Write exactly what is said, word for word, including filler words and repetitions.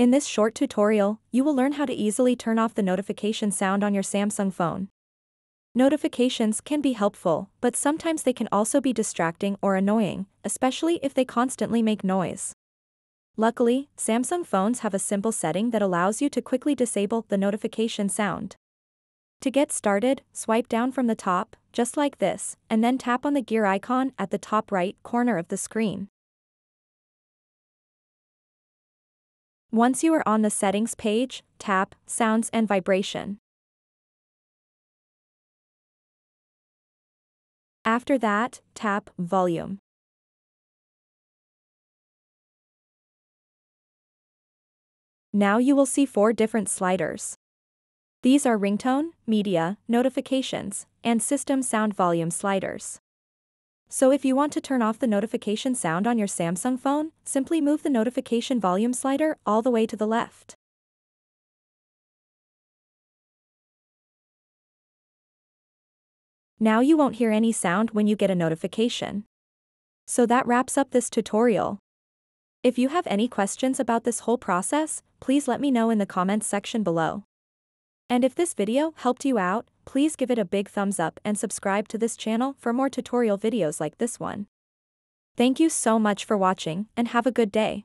In this short tutorial, you will learn how to easily turn off the notification sound on your Samsung phone. Notifications can be helpful, but sometimes they can also be distracting or annoying, especially if they constantly make noise. Luckily, Samsung phones have a simple setting that allows you to quickly disable the notification sound. To get started, swipe down from the top, just like this, and then tap on the gear icon at the top right corner of the screen. Once you are on the settings page, tap Sounds and Vibration. After that, tap Volume. Now you will see four different sliders. These are Ringtone, Media, Notifications, and System Sound Volume sliders. So if you want to turn off the notification sound on your Samsung phone, simply move the notification volume slider all the way to the left. Now you won't hear any sound when you get a notification. So that wraps up this tutorial. If you have any questions about this whole process, please let me know in the comments section below. And if this video helped you out, please give it a big thumbs up and subscribe to this channel for more tutorial videos like this one. Thank you so much for watching and have a good day.